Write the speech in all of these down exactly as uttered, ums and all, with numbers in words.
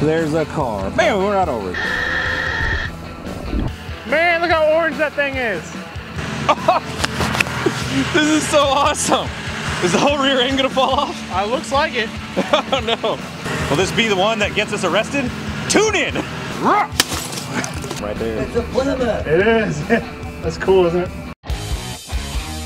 There's a car. Bam, we're right over it. Man, look how orange that thing is. Oh, this is so awesome. Is the whole rear end gonna fall off? Uh, looks like it. Oh no. Will this be the one that gets us arrested? Tune in. Right there. It's a Plymouth. It is. That's cool, isn't it?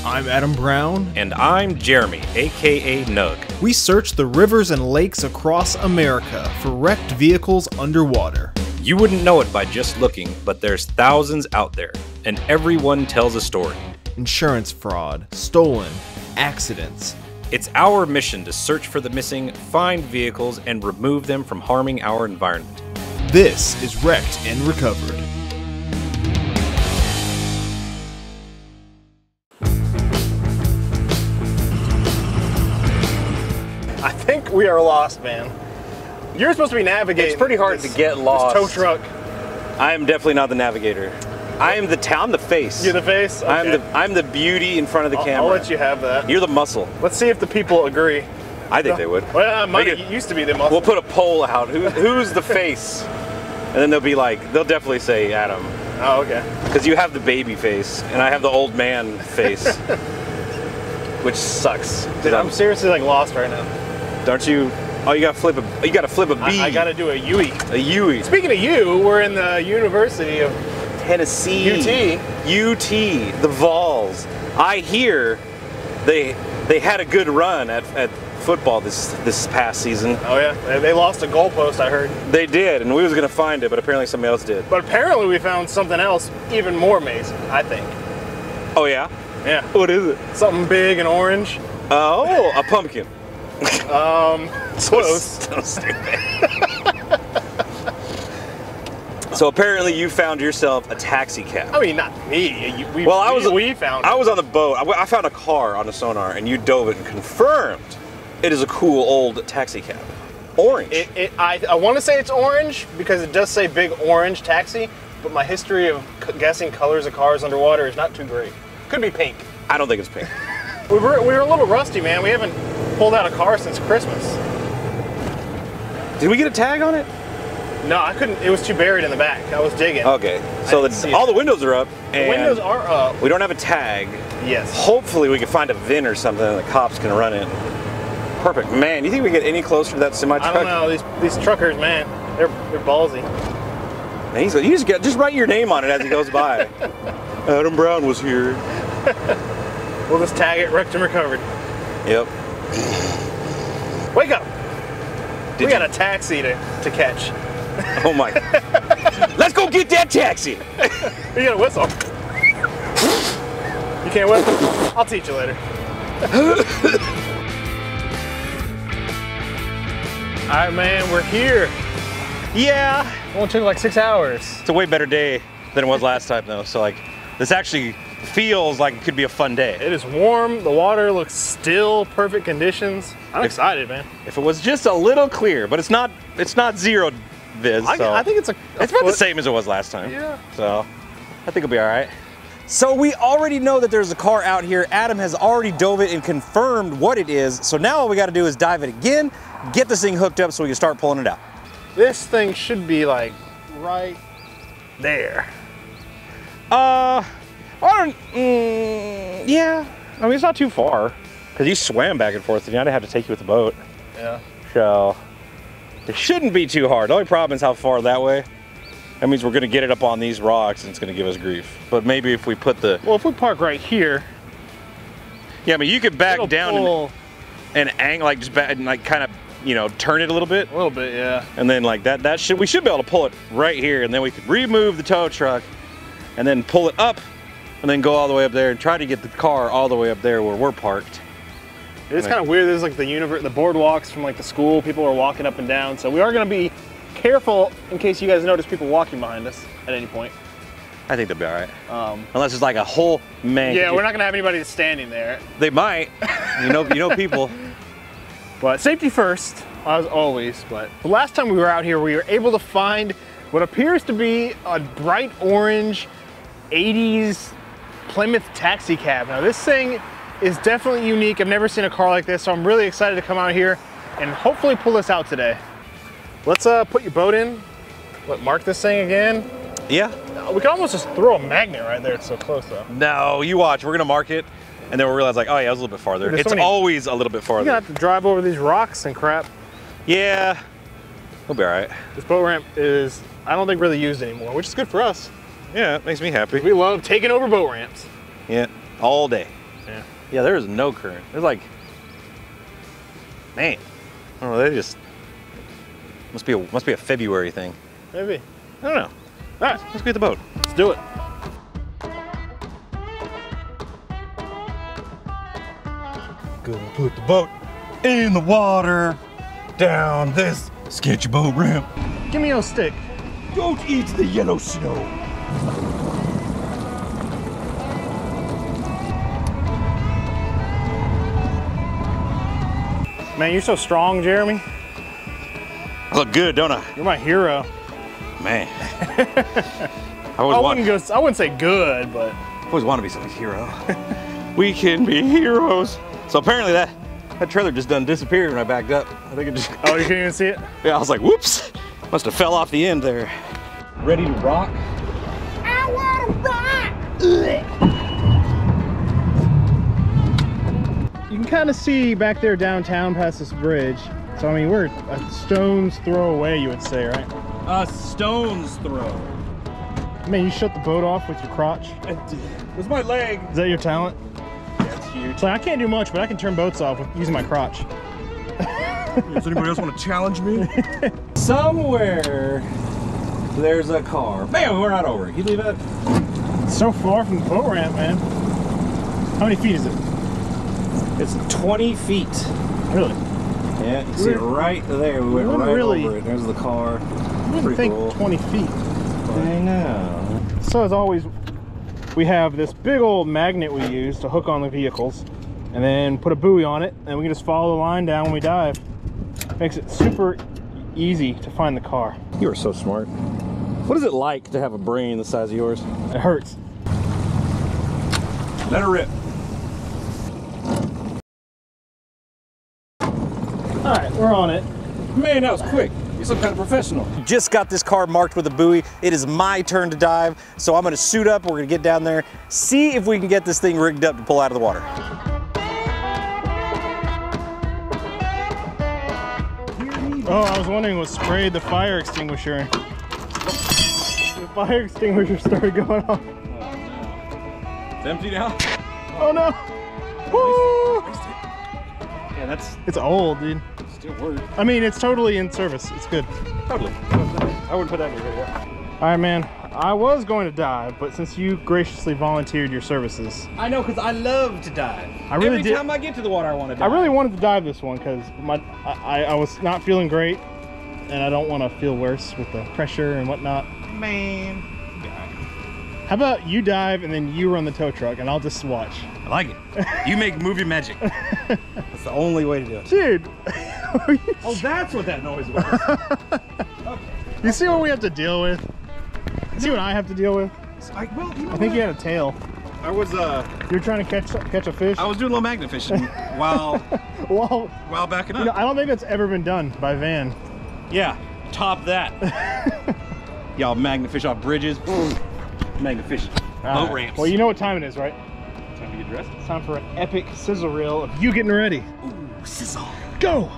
I'm Adam Brown. And I'm Jeremy, aka Nug. We search the rivers and lakes across America for wrecked vehicles underwater. You wouldn't know it by just looking, but there's thousands out there, and everyone tells a story. Insurance fraud, stolen, accidents. It's our mission to search for the missing, find vehicles, and remove them from harming our environment. This is Wrecked and Recovered. I think we are lost, man. You're supposed to be navigating. It's pretty hard this, to get lost. This tow truck. I am definitely not the navigator. I am the town, the face. You're the face? Okay. I'm the I'm the beauty in front of the I'll, camera. I'll let you have that. You're the muscle. Let's see if the people agree. I think no. they would. Well, I might it used to be the muscle. We'll put a poll out. Who, who's the face? And then they'll be like, they'll definitely say Adam. Oh, okay. Because you have the baby face, and I have the old man face, which sucks. Dude, I'm, I'm seriously like lost right now. Don't you? Oh, you gotta flip a, you gotta flip a B. I, I gotta do a U E. A U E. Speaking of you, we're in the University of Tennessee. U T. U T. The Vols. I hear they they had a good run at, at football this this past season. Oh yeah, they, they lost a goalpost. I heard. They did, and we was gonna find it, but apparently somebody else did. But apparently we found something else even more amazing. I think. Oh yeah. Yeah. What is it? Something big and orange. Oh, a pumpkin. Um, close. So stupid. So apparently you found yourself a taxi cab. I mean, not me. You, we, well, I was. We found. I it. was on the boat. I, I found a car on a sonar, and you dove it and confirmed it is a cool old taxi cab. Orange. It, it, I, I want to say it's orange because it does say Big Orange Taxi, but my history of guessing colors of cars underwater is not too great. Could be pink. I don't think it's pink. we were we were a little rusty, man. We haven't pulled out a car since Christmas. Did we get a tag on it? No, I couldn't. It was too buried in the back. I was digging. Okay, so the, all it. the windows are up. And the windows are up. We don't have a tag. Yes. Hopefully we can find a V I N or something and the cops can run it. Perfect. Man, do you think we get any closer to that semi-truck? I don't know. These, these truckers, man, they're, they're ballsy. Man, he's, you just, get, just write your name on it as he goes by. Adam Brown was here. We'll just tag it, Wrecked and Recovered. Yep. Wake up! Did we you? got a taxi to, to catch. Oh my. Let's go get that taxi! You got a whistle. You can't whistle? I'll teach you later. Alright man, we're here. Yeah. It only took like six hours. It's a way better day than it was last time though, so like this actually feels like it could be a fun day. It is warm, the water looks still, perfect conditions. I'm if, excited, man. If it was just a little clear, but it's not it's not zero viz. I, so. I think it's a, a It's about foot. the same as it was last time. Yeah. So I think it'll be all right. So we already know that there's a car out here. Adam has already dove it and confirmed what it is. So now all we gotta do is dive it again, get this thing hooked up so we can start pulling it out. This thing should be like right there. Uh I don't, mm, yeah. I mean, it's not too far because you swam back and forth, and I'd have to take you with the boat. Yeah. So it shouldn't be too hard. The only problem is how far that way. That means we're gonna get it up on these rocks, and it's gonna give us grief. But maybe if we put the well, if we park right here. Yeah, I mean, you could back down and, and angle like just back and like kind of you know turn it a little bit. A little bit, yeah. And then like that, that should we should be able to pull it right here, and then we could remove the tow truck, and then pull it up. And then go all the way up there and try to get the car all the way up there where we're parked. It is kind of weird. There's like the universe, the boardwalks from like the school. People are walking up and down. So we are going to be careful in case you guys notice people walking behind us at any point. I think they'll be all right. Um, Unless it's like a whole man. Yeah, we're not going to have anybody standing there. They might. You know, you know people. But safety first, as always. But the last time we were out here, we were able to find what appears to be a bright orange eighties Plymouth taxi cab. Now this thing is definitely unique. I've never seen a car like this, so I'm really excited to come out here and hopefully pull this out today. Let's uh, put your boat in. Let mark this thing again. Yeah. We could almost just throw a magnet right there. It's so close, though. No, you watch. We're gonna mark it, and then we'll realize like, oh yeah, it was a little bit farther. There's it's so many... always a little bit farther. You're gonna have to drive over these rocks and crap. Yeah. We'll be all right. This boat ramp is, I don't think, really used anymore, which is good for us. Yeah, it makes me happy. We love taking over boat ramps. Yeah, all day. Yeah. Yeah, there is no current. There's like, man, I don't know, they just, must be a, must be a February thing. Maybe. I don't know. All right, let's get the boat. Let's do it. Gonna put the boat in the water, down this sketchy boat ramp. Give me your stick. Don't eat the yellow snow. Man, you're so strong, Jeremy. I look good, don't I? You're my hero. Man. I, I, wouldn't go, I wouldn't say good, but. I always want to be some hero. We can be heroes. So apparently that, that trailer just done disappeared when I backed up. I think it just. Oh, you couldn't even see it? Yeah, I was like, whoops. Must have fell off the end there. Ready to rock? I want to rock! You can kind of see back there downtown past this bridge. So, I mean, we're a stone's throw away, you would say, right? A stone's throw. Man, you shut the boat off with your crotch. I did. It was my leg. Is that your talent? That's huge. So I can't do much, but I can turn boats off with using my crotch. Does anybody else want to challenge me? Somewhere there's a car. Man, we're not over it. You leave it? It's so far from the boat ramp, man. How many feet is it? It's twenty feet. Really? Yeah, you see it right there. We went we right really, over it. There's the car. I didn't think cool. twenty feet. I know. So as always, we have this big old magnet we use to hook on the vehicles and then put a buoy on it, and we can just follow the line down when we dive. Makes it super easy to find the car. You are so smart. What is it like to have a brain the size of yours? It hurts. Let her rip. All right, we're on it. Man, that was quick. You look kind of professional. Just got this car marked with a buoy. It is my turn to dive, so I'm gonna suit up. We're gonna get down there, see if we can get this thing rigged up to pull out of the water. Oh, I was wondering what sprayed the fire extinguisher. The fire extinguisher started going off. Oh, no. It's empty now? Oh, no. Woo! Yeah, that's... It's old, dude. It still works. I mean, it's totally in service. It's good. Totally. I wouldn't put that in your video. All right, man. I was going to dive, but since you graciously volunteered your services... I know, because I love to dive. I really Every did. time I get to the water, I want to dive. I really wanted to dive this one, because my I, I was not feeling great, and I don't want to feel worse with the pressure and whatnot. Man. How about you dive, and then you run the tow truck, and I'll just watch. I like it. You make movie magic. That's the only way to do it. Dude. Oh, that's what that noise was. Okay. You see what we have to deal with? See what I have to deal with? I, well, you know I think what? you had a tail. I was uh. You're trying to catch catch a fish. I was doing a little magnet fishing while while while backing up. You know, I don't think that's ever been done by van. Yeah, top that. Y'all magnet fish off bridges. Magnet fish. All boat right. ramps. Well, you know what time it is, right? Time to get dressed. It's time for an epic sizzle reel of you getting ready. Ooh, sizzle. Go.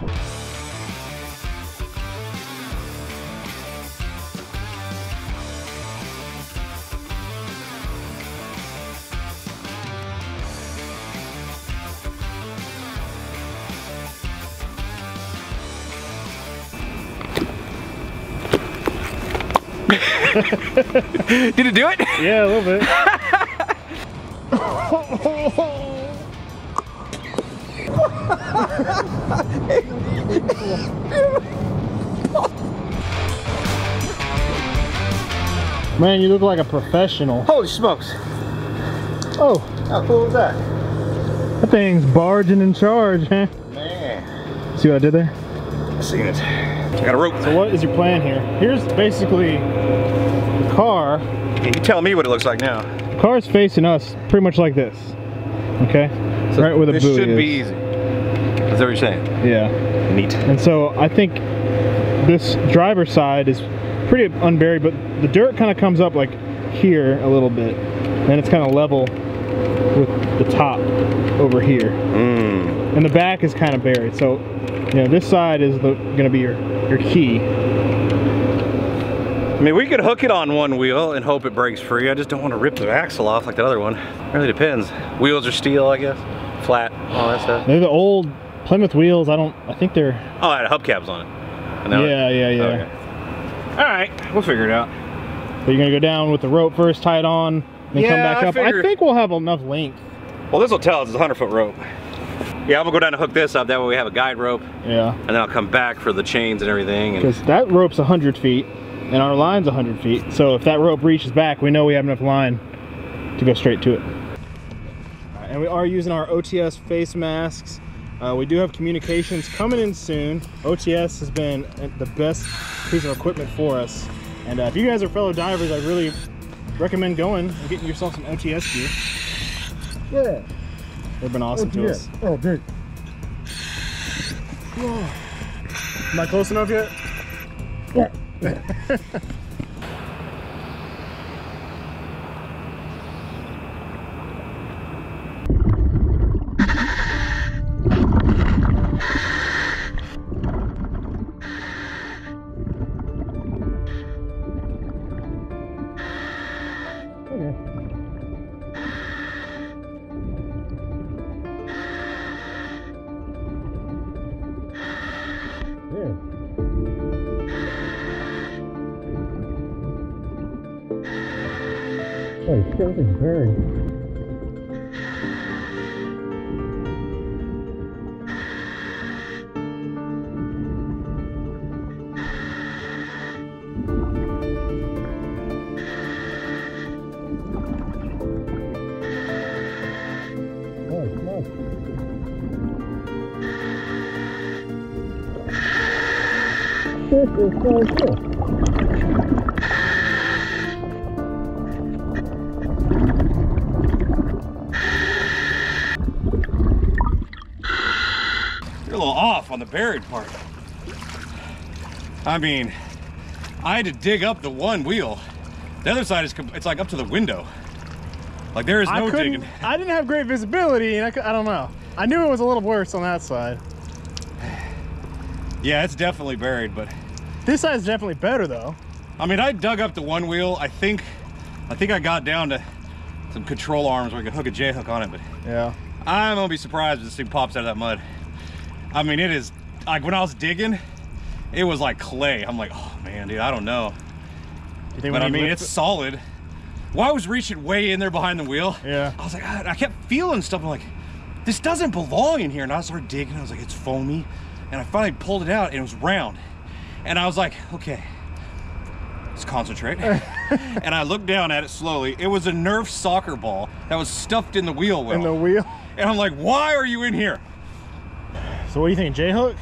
Did it do it? Yeah, a little bit. Man, you look like a professional. Holy smokes. Oh. How cool was that? That thing's barging in charge, huh? Man. See what I did there? I seen it. I got a rope. So what is your plan here? Here's basically the car. Yeah, you tell me what it looks like now. The car's facing us pretty much like this. Okay? So right where the buoy is. This should be easy. That's what you're saying. Yeah. Neat. And so I think this driver's side is pretty unburied, but the dirt kind of comes up like here a little bit, and it's kind of level with the top over here. Mm. And the back is kind of buried, so you know this side is going to be your your key. I mean, we could hook it on one wheel and hope it breaks free. I just don't want to rip the axle off like the other one. It really depends. Wheels are steel, I guess, flat, all that stuff. They're the old Plymouth wheels. I don't. I think they're. Oh, I had hubcaps on it. Yeah, it. yeah, yeah, yeah. Okay. All right, we'll figure it out. So you're gonna go down with the rope first, tie it on, then yeah, come back I up. Figured... I think we'll have enough length. Well, this will tell us it's a hundred foot rope. Yeah, I'm gonna go down and hook this up. That way we have a guide rope. Yeah. And then I'll come back for the chains and everything. Because and... that rope's a hundred feet, and our line's a hundred feet. So if that rope reaches back, we know we have enough line to go straight to it. All right, and we are using our O T S face masks. Uh, we do have communications coming in soon. O T S has been the best piece of equipment for us. And uh, if you guys are fellow divers, I really recommend going and getting yourself some O T S gear. Yeah. They've been awesome O T S. To us. Oh, dude. Oh. Am I close enough yet? Yeah. Everything's buried. Nice, nice. This is so cool. On the buried part. I mean, I had to dig up the one wheel. The other side is, it's like up to the window. Like there is no I digging. I didn't have great visibility, and I, I don't know. I knew it was a little worse on that side. Yeah, it's definitely buried, but this side is definitely better though. I mean, I dug up the one wheel. I think, I think I got down to some control arms where I could hook a J hook on it, but yeah, I'm gonna be surprised if this thing pops out of that mud. I mean, it is, like when I was digging, it was like clay. I'm like, oh man, dude, I don't know. You think but I mean, it's it? solid. Well, I was reaching way in there behind the wheel. Yeah. I was like, I kept feeling stuff. I'm like, this doesn't belong in here. And I started digging, I was like, it's foamy. And I finally pulled it out and it was round. And I was like, okay, let's concentrate. And I looked down at it slowly. It was a Nerf soccer ball that was stuffed in the wheel well. In the wheel? And I'm like, why are you in here? So what do you think, J-hook?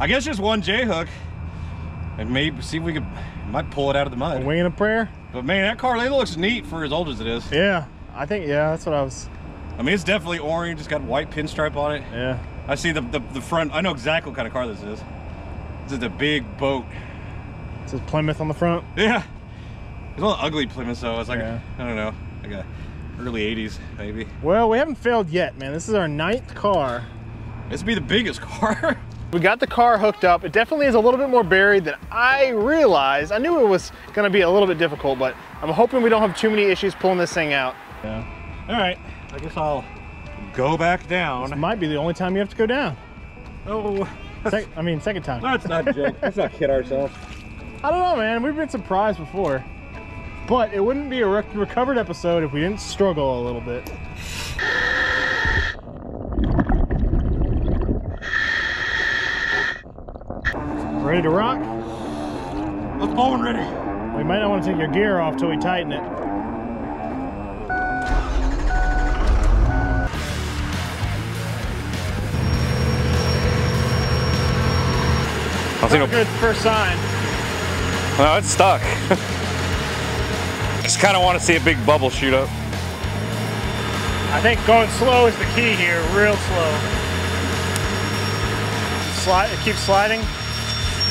I guess just one J-hook, and maybe see if we could, might pull it out of the mud. A wing and a prayer. But man, that Carlita looks neat for as old as it is. Yeah, I think, yeah, that's what I was. I mean, it's definitely orange, it's got white pinstripe on it. Yeah. I see the, the, the front, I know exactly what kind of car this is. This is a big boat. It says Plymouth on the front? Yeah. It's all ugly Plymouth, so it's like, yeah. I don't know, like a early eighties, maybe. Well, we haven't failed yet, man. This is our ninth car. This would be the biggest car. We got the car hooked up. It definitely is a little bit more buried than I realized. I knew it was gonna be a little bit difficult, but I'm hoping we don't have too many issues pulling this thing out. Yeah. All right, I guess I'll go back down. This might be the only time you have to go down. Oh. Sec I mean, second time. Let's not joke, let's not kid ourselves. I don't know, man, we've been surprised before, but it wouldn't be a Wrecked and Recovered episode if we didn't struggle a little bit. Ready to rock? Let's pull and ready. We might not want to take your gear off till we tighten it. That's a good first sign. No, it's stuck. Just kind of want to see a big bubble shoot up. I think going slow is the key here, real slow. Slide, it keeps sliding.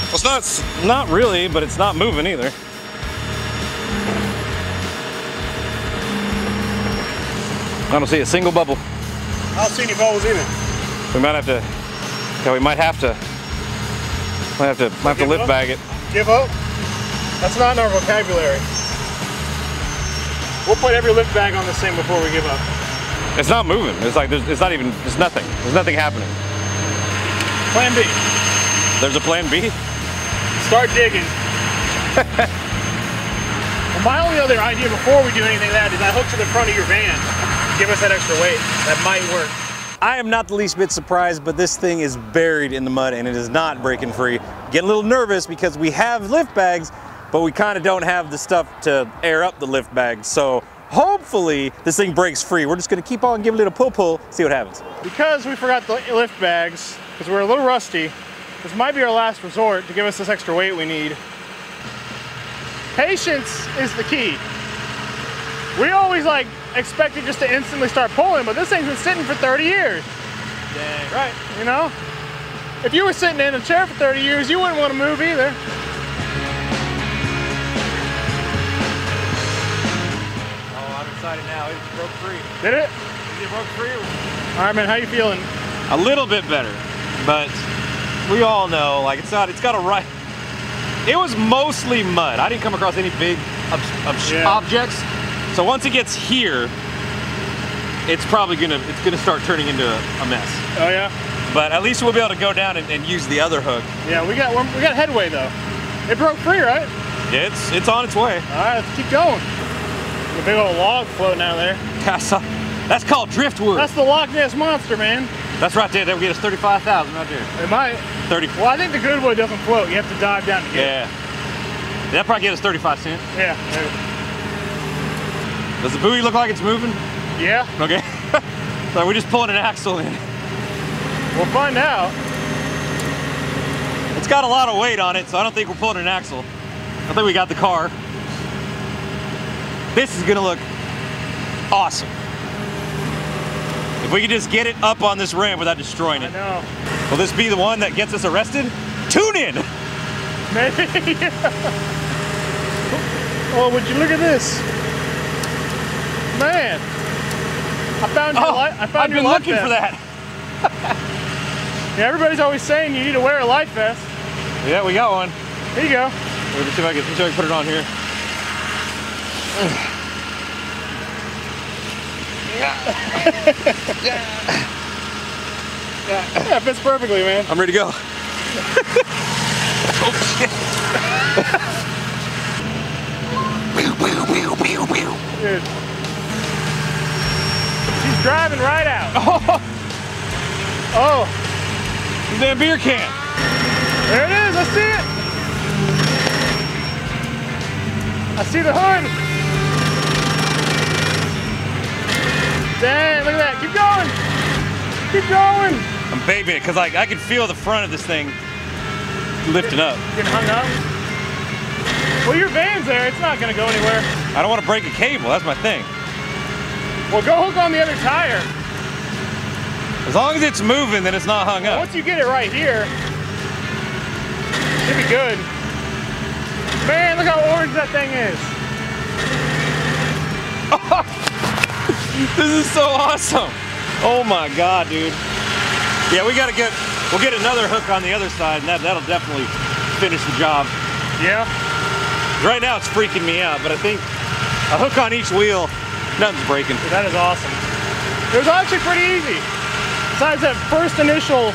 Well, it's not, not really, but it's not moving either. I don't see a single bubble. I don't see any bubbles either. We might have to, yeah, we might have to, might have to, might have to lip bag it. Give up? That's not in our vocabulary. We'll put every lift bag on this thing before we give up. It's not moving. It's like, it's not even, it's nothing. There's nothing happening. Plan B. There's a plan B? Start digging. Well, my only other idea before we do anything like that is I hook to the front of your van. Give us that extra weight. That might work. I am not the least bit surprised, but this thing is buried in the mud and it is not breaking free. Getting a little nervous because we have lift bags, but we kind of don't have the stuff to air up the lift bag. So hopefully this thing breaks free. We're just gonna keep on giving it a pull pull, see what happens. Because we forgot the lift bags, because we're a little rusty, this might be our last resort to give us this extra weight we need. Patience is the key. We always like expect it just to instantly start pulling, but this thing's been sitting for thirty years. Dang. Right, you know? If you were sitting in a chair for thirty years, you wouldn't want to move either. Now, it broke free. Did it? It broke free. All right, man, how you feeling? A little bit better, but we all know, like, it's not, it's got a right. It was mostly mud. I didn't come across any big ob ob yeah. objects. So once it gets here, it's probably gonna, it's gonna start turning into a, a mess. Oh yeah. But at least we'll be able to go down and, and use the other hook. Yeah, we got, we got headway though. It broke free, right? Yeah, it's, it's on its way. All right, let's keep going. A big old log floating out of there. That's, a, that's called driftwood. That's the Loch Ness Monster, man. That's right there. That would get us thirty-five thousand right there. It might. thirty. Well, I think the good wood doesn't float. You have to dive down to get yeah. it. Yeah. That'd probably get us thirty-five cents. Yeah. Maybe. Does the buoy look like it's moving? Yeah. Okay. So we're just pulling an axle in. We'll find out. It's got a lot of weight on it, so I don't think we're pulling an axle. I think we got the car. This is gonna look awesome. If we could just get it up on this ramp without destroying it. I know. Will this be the one that gets us arrested? Tune in! Maybe, yeah. Oh, would you look at this? Man, I found your oh, life. I found I've your been life looking vest. for that. Yeah, everybody's always saying you need to wear a life vest. Yeah, we got one. Here you go. Let me see if I can, see if I can put it on here. Yeah. Yeah. Yeah, it fits perfectly, man. I'm ready to go. Oh, shit. Dude. She's driving right out. Oh. Oh. The damn beer can. There it is. I see it. I see the hood. Dang, look at that. Keep going. Keep going. I'm babying it because like, I can feel the front of this thing lifting up. Getting hung up? Well, your van's there. It's not going to go anywhere. I don't want to break a cable. That's my thing. Well, go hook on the other tire. As long as it's moving, then it's not hung up. Once you get it right here, it should be good. Man, look how orange that thing is. Oh. This is so awesome. Oh my God, dude. Yeah, we gotta get, we'll get another hook on the other side and that, that'll definitely finish the job. Yeah. Right now it's freaking me out, but I think a hook on each wheel, nothing's breaking. That is awesome. It was actually pretty easy. Besides that first initial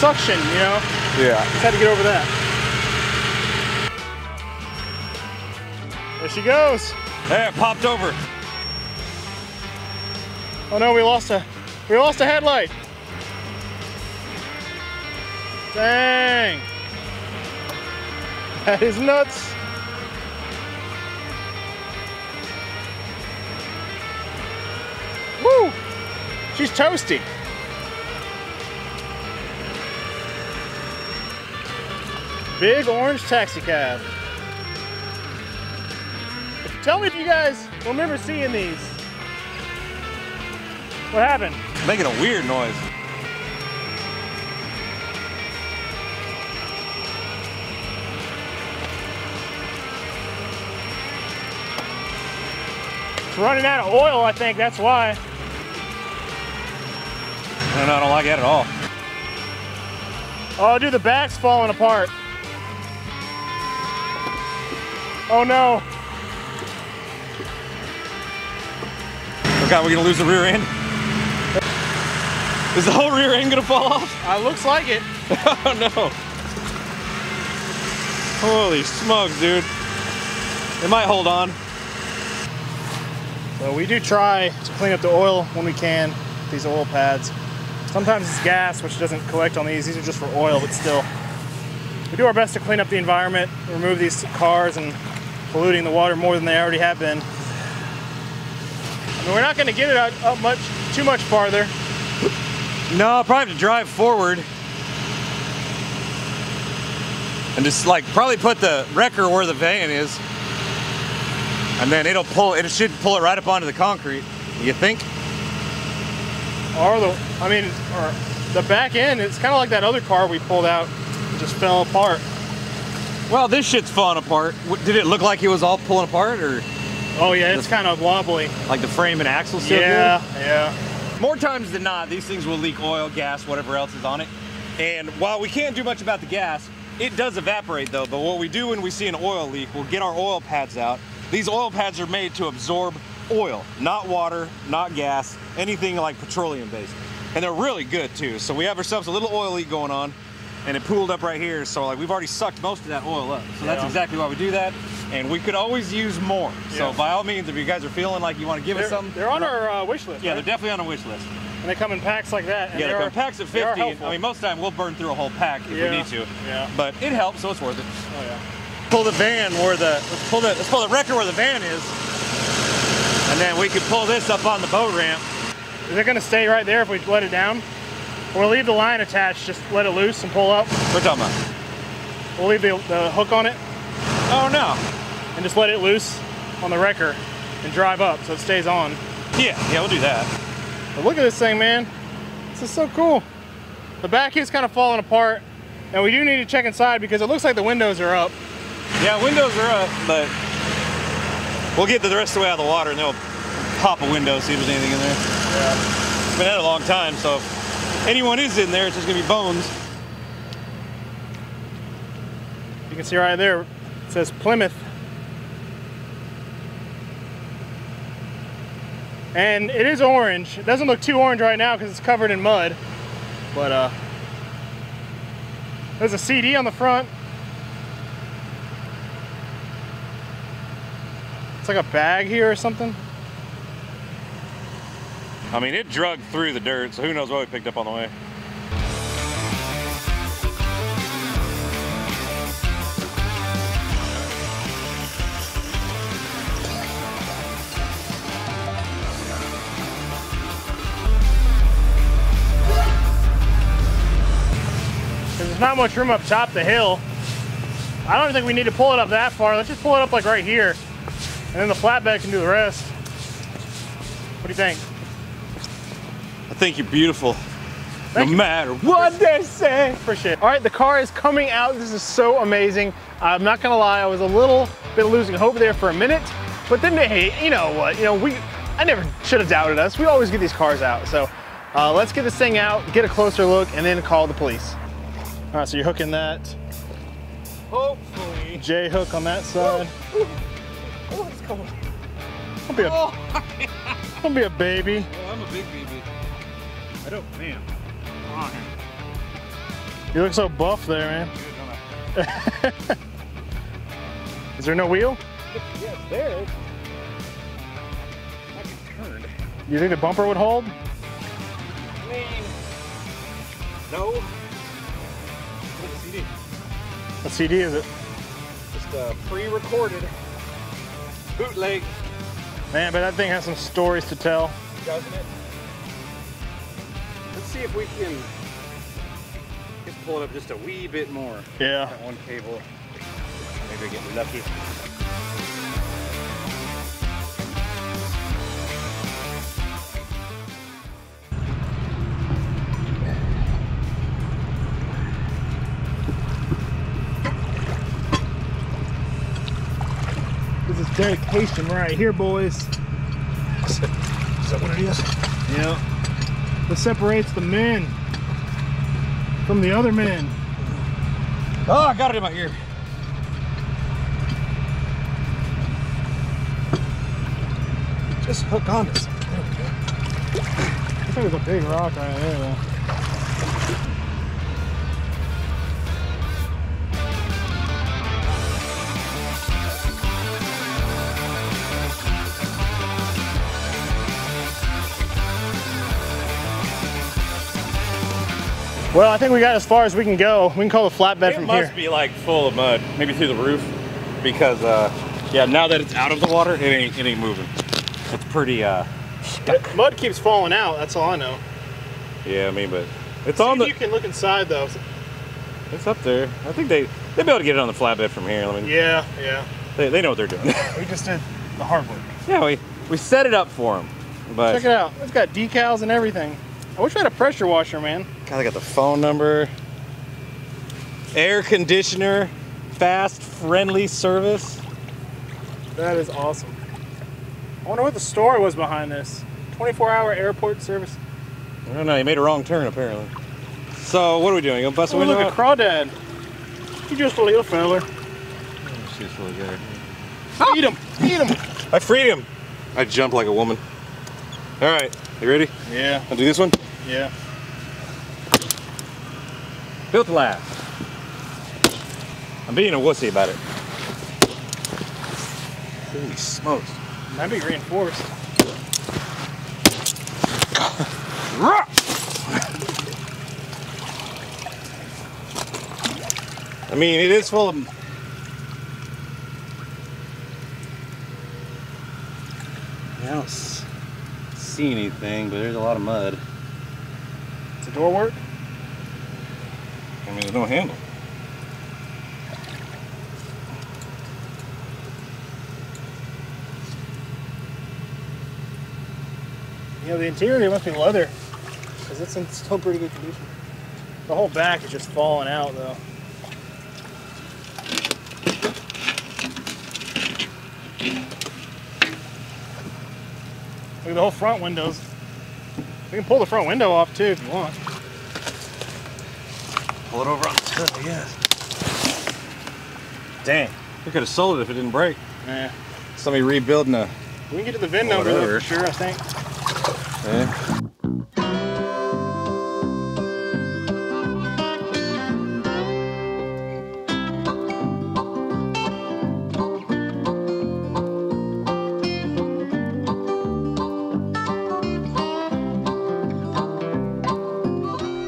suction, you know? Yeah. Just had to get over that. There she goes. Hey, it popped over. Oh no, we lost a, we lost a headlight. Dang. That is nuts. Woo, she's toasty. Big Orange Taxi Cab. Tell me if you guys remember seeing these. What happened? Making a weird noise. running out of oil, I think that's why. No, no, I don't like that at all. Oh, dude, the back's falling apart. Oh no. Oh God, we're gonna lose the rear end. Is the whole rear end gonna fall off? Uh, looks like it. Oh no. Holy smokes, dude. It might hold on. So we do try to clean up the oil when we can, these oil pads. Sometimes it's gas, which doesn't collect on these. These are just for oil, but still. We do our best to clean up the environment, remove these cars and polluting the water more than they already have been. I mean, we're not gonna get it out up much, too much farther. No, I'll probably have to drive forward. And just like, probably put the wrecker where the van is. And then it'll pull, it should pull it right up onto the concrete, you think? Or the, I mean, or the back end, it's kind of like that other car we pulled out, it just fell apart. Well, this shit's falling apart. Did it look like it was all pulling apart, or? Oh yeah, it's kind of wobbly. Like the frame and axle stuff? Yeah, here? yeah. More times than not, these things will leak oil, gas, whatever else is on it. And while we can't do much about the gas, it does evaporate though, but what we do when we see an oil leak, we'll get our oil pads out. These oil pads are made to absorb oil, not water, not gas, anything like petroleum based. And they're really good too. So we have ourselves a little oil leak going on and it pooled up right here. So like we've already sucked most of that oil up. So yeah. That's exactly why we do that. And we could always use more. Yeah. So by all means, if you guys are feeling like you want to give they're, us something. They're on our uh, wish list. Yeah, right? They're definitely on our wish list. And they come in packs like that. And yeah, they, they come in packs of fifty. And, I mean, most of the time we'll burn through a whole pack if yeah. we need to. Yeah. But it helps, so it's worth it. Oh yeah. Pull the van where the let's pull the let's pull the wrecker where the van is, and then we could pull this up on the boat ramp. Is it gonna stay right there if we let it down? We'll leave the line attached, just let it loose and pull up. What are you talking about? We'll leave the, the hook on it. Oh no! And just let it loose on the wrecker and drive up so it stays on. Yeah, yeah, we'll do that. But look at this thing, man. This is so cool. The back is kind of falling apart, and we do need to check inside because it looks like the windows are up. Yeah, windows are up, but we'll get the rest of the way out of the water and then we'll pop a window, see if there's anything in there. Yeah. It's been out a long time, so if anyone is in there, it's just gonna be bones. You can see right there, it says Plymouth. And it is orange. It doesn't look too orange right now because it's covered in mud. But uh, there's a C D on the front. Like a bag here or something. I mean, it drugged through the dirt, so who knows what we picked up on the way. There's not much room up top the hill. I don't think we need to pull it up that far. Let's just pull it up like right here. And then the flatbed can do the rest. What do you think? I think you're beautiful. Thank no you. matter what Appreciate. they say. Appreciate it. All right, the car is coming out. This is so amazing. I'm not gonna lie, I was a little bit losing hope there for a minute, but then hey, you know what? You know, we I never should have doubted us. We always get these cars out. So uh, let's get this thing out, get a closer look, and then call the police. All right, so you're hooking that. Hopefully. J hook on that side. Ooh, ooh. Oh, it's cold. Don't be a, oh, yeah. don't be a baby. Oh, I'm a big baby. I don't, man. Come on. You look so buff there, man. Good, don't I? Is there no wheel? Yeah, it's there. I can turn. You think the bumper would hold? I mean, no. What is a C D? What C D is it? Just uh, pre-recorded. Bootleg. Man, but that thing has some stories to tell. Doesn't it? Let's see if we can just pull it up just a wee bit more. Yeah. That one cable. Maybe we're getting lucky. Dedication right here, boys. Is that what it is? Yeah. That separates the men from the other men. Oh, I got it in my ear. Just hook on this. There we go. I think there's a big rock right there, though. Well, I think we got as far as we can go. We can call the flatbed from here. It must be like full of mud, maybe through the roof, because uh, yeah, now that it's out of the water, it ain't, it ain't moving. It's pretty uh, stuck. Mud keeps falling out. That's all I know. Yeah, I mean, but it's on the. You can look inside though. It's up there. I think they they'd be able to get it on the flatbed from here. I mean, yeah, yeah. They they know what they're doing. We just did the hard work. Yeah, we we set it up for them. But check it out. It's got decals and everything. I wish we had a pressure washer, man. God, I got the phone number. Air conditioner, fast, friendly service. That is awesome. I wonder what the story was behind this. twenty-four hour airport service. I don't know, you made a wrong turn, apparently. So, what are we doing? You gonna bust oh, a window look, out? A crawdad. You just a little feller. Oh, she's really good. Feed him, feed him. I freed him. I jumped like a woman. All right. You ready? Yeah. I'll do this one? Yeah. Built to last. I'm being a wussy about it. Holy smokes. Might be reinforced. I mean, it is full of... Yes. See anything, but there's a lot of mud. Does the door work? I mean, there's no handle. You know, the interior must be leather, because it's in still pretty good condition. The whole back is just falling out, though. Look at the whole front windows. We can pull the front window off too if you want. Pull it over on the top, I guess. Dang. We could have sold it if it didn't break. Yeah. Somebody rebuilding a. We can get to the V I N number though for sure, I think. Yeah.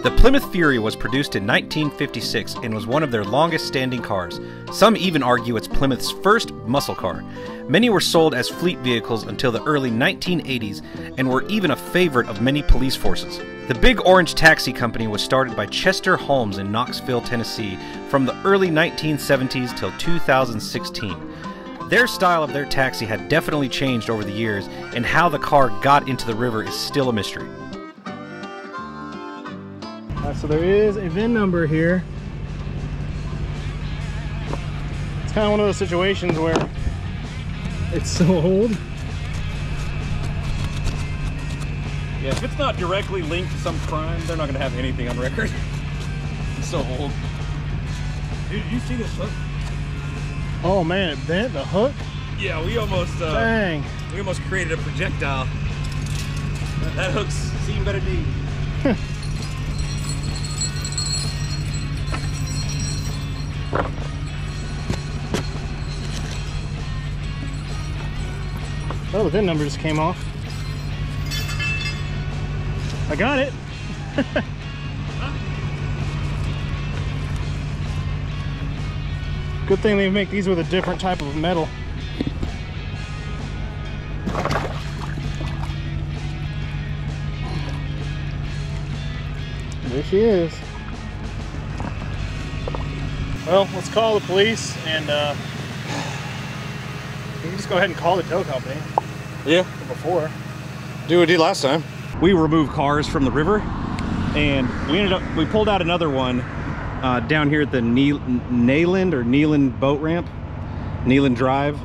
The Plymouth Fury was produced in nineteen fifty-six and was one of their longest-standing cars. Some even argue it's Plymouth's first muscle car. Many were sold as fleet vehicles until the early nineteen eighties and were even a favorite of many police forces. The Big Orange Taxi Company was started by Chester Holmes in Knoxville, Tennessee from the early nineteen seventies till two thousand sixteen. Their style of their taxi had definitely changed over the years, and how the car got into the river is still a mystery. So there is a V I N number here. It's kind of one of those situations where it's so old. Yeah, if it's not directly linked to some crime, they're not going to have anything on record. It's so old. Dude, you see this hook? Oh man, it bent the hook? Yeah, we almost, uh, dang. We almost created a projectile. That, that hook's seen better days. Oh, the V I N number just came off. I got it. Good thing they make these with a different type of metal. There she is. Well, let's call the police and uh, you can just go ahead and call the tow company. Yeah. Before. Do what we did last time. We removed cars from the river, and we ended up, we pulled out another one uh, down here at the ne Neyland or Neyland boat ramp, Neyland Drive.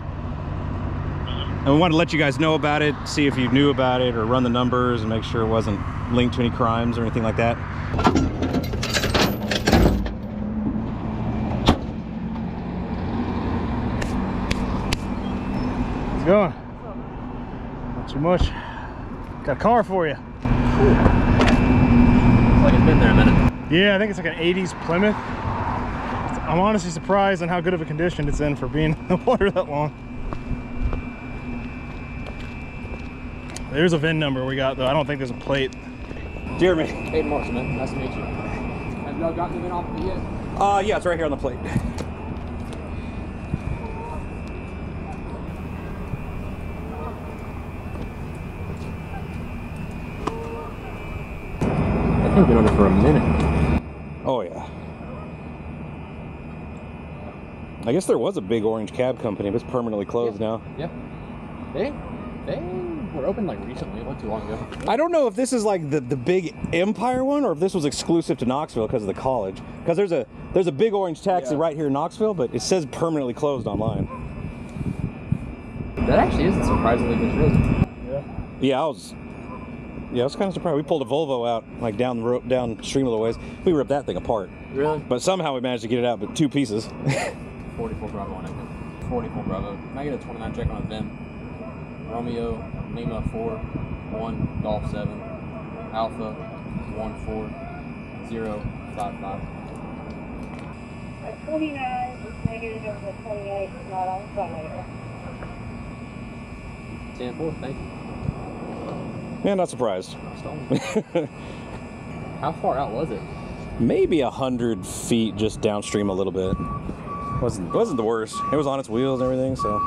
And we wanted to let you guys know about it, see if you knew about it, or run the numbers and make sure it wasn't linked to any crimes or anything like that. How's it going? Not too much. Got a car for you. Cool. Looks like it's been there a minute. Yeah, I think it's like an eighties Plymouth. I'm honestly surprised on how good of a condition it's in for being in the water that long. There's a V I N number we got, though. I don't think there's a plate. Jeremy. Kate Morrison, man. Nice to meet you. Have Nug gotten the V I N off of it yet? Uh, yeah, it's right here on the plate. I think we've been on it for a minute. Oh, yeah. I guess there was a Big Orange Cab Company, but it's permanently closed yeah. now. Yep. Yeah. They, they... were open like recently, not too long ago. I don't know if this is like the the big Empire one or if this was exclusive to Knoxville because of the college, because there's a there's a Big Orange Taxi yeah. right here in Knoxville, but it says permanently closed online. That actually isn't surprisingly good road. Yeah. Yeah, I was yeah, I was kind of surprised. We pulled a Volvo out like down the road, downstream a little ways. We ripped that thing apart. Really? But somehow we managed to get it out, but two pieces. forty-four Bravo on it. forty-four Bravo. Can I get a twenty-nine check on a V I N? Romeo, Lima four, one, Golf seven, Alpha one four zero five five. twenty-nine, negative over the twenty-eight, not on later. ten four, thank you. Yeah, not surprised. How far out was it? Maybe one hundred feet just downstream a little bit. Wasn't, wasn't the worst. It was on its wheels and everything, so.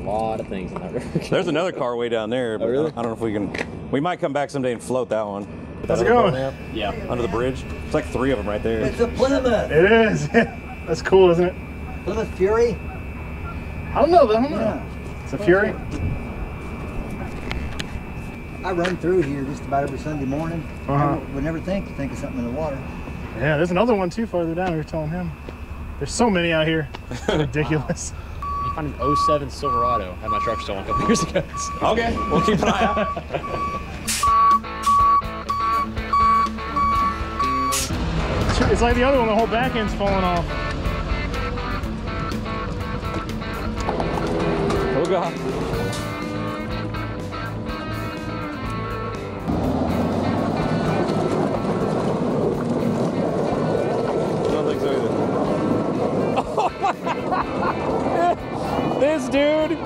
A lot of things in that river. There's another car way down there, but oh, really? I don't know if we can. We might come back someday and float that one. How's it going? Yeah, under the bridge. It's like three of them right there. It's a Plymouth. It is. That's cool, isn't it? Plymouth Fury? I don't know. I don't know. Yeah. It's a Fury. I run through here just about every Sunday morning. Uh-huh. I would never think to think of something in the water. Yeah, there's another one too farther down. We were telling him. There's so many out here. It's ridiculous. Wow. I found an oh seven Silverado. I had my truck stolen a couple years ago. Okay, we'll keep an eye out. It's like the other one, the whole back end's falling off. Oh God. I don't think so either. Oh my God. This dude!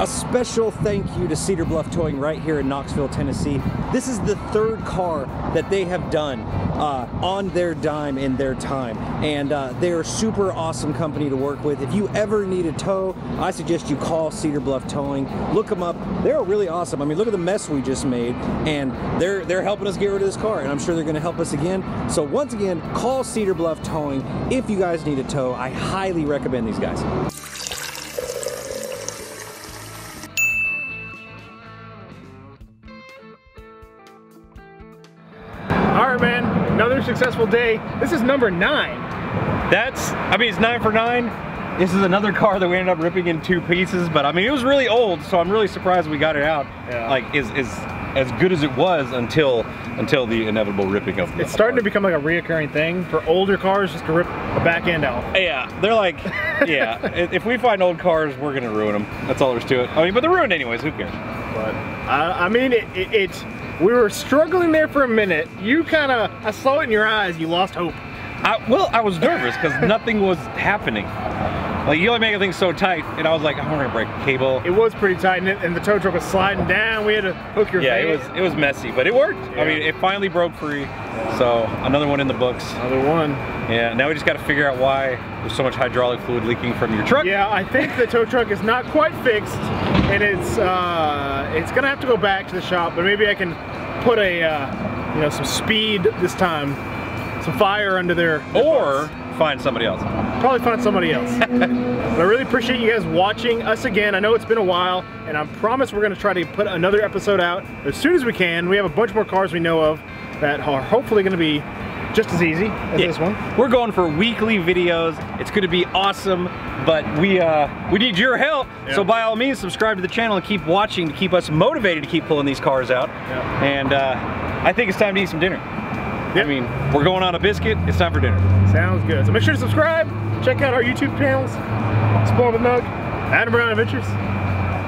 A special thank you to Cedar Bluff Towing right here in Knoxville, Tennessee. This is the third car that they have done uh, on their dime in their time. And uh, they're a super awesome company to work with. If you ever need a tow, I suggest you call Cedar Bluff Towing. Look them up. They're really awesome. I mean, look at the mess we just made. And they're, they're helping us get rid of this car. And I'm sure they're going to help us again. So once again, call Cedar Bluff Towing if you guys need a tow. I highly recommend these guys. Successful day. This is number nine. That's, I mean, it's nine for nine. This is another car that we ended up ripping in two pieces, but I mean, it was really old, so I'm really surprised we got it out. Yeah. Like, is is as good as it was until until the inevitable ripping of. It's starting to become like a reoccurring thing for older cars, just to rip a back end out. Yeah, they're like, yeah. If we find old cars, we're gonna ruin them. That's all there's to it. I mean, but they're ruined anyways. Who cares? But I, I mean, it, it, it's. We were struggling there for a minute. You kind of, I saw it in your eyes, you lost hope. I, well, I was nervous because nothing was happening. Like, you only make things so tight, and I was like, I'm gonna break a cable. It was pretty tight, and, it, and the tow truck was sliding down. We had to hook your yeah, face. Yeah, it was, it was messy, but it worked. Yeah. I mean, it finally broke free. Yeah. So, another one in the books. Another one. Yeah, now we just gotta figure out why there's so much hydraulic fluid leaking from your truck. Yeah, I think the tow truck is not quite fixed, and it's, uh, it's gonna have to go back to the shop, but maybe I can put a, uh, you know, some speed this time, some fire under there. Or find somebody else. Probably find somebody else. But I really appreciate you guys watching us again. I know it's been a while, and I promise we're gonna try to put another episode out as soon as we can. We have a bunch more cars we know of that are hopefully gonna be just as easy as yeah. this one. We're going for weekly videos. It's going to be awesome, but we uh, we need your help. Yep. So by all means, subscribe to the channel and keep watching to keep us motivated to keep pulling these cars out. Yep. And uh, I think it's time to eat some dinner. Yep. I mean, we're going on a biscuit. It's time for dinner. Sounds good. So make sure to subscribe. Check out our YouTube channels. Exploring With Nug, Adam Brown Adventures.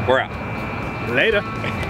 We're out. Later.